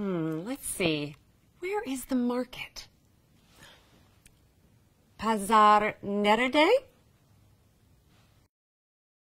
Let's see. Where is the market? Pazar nerede?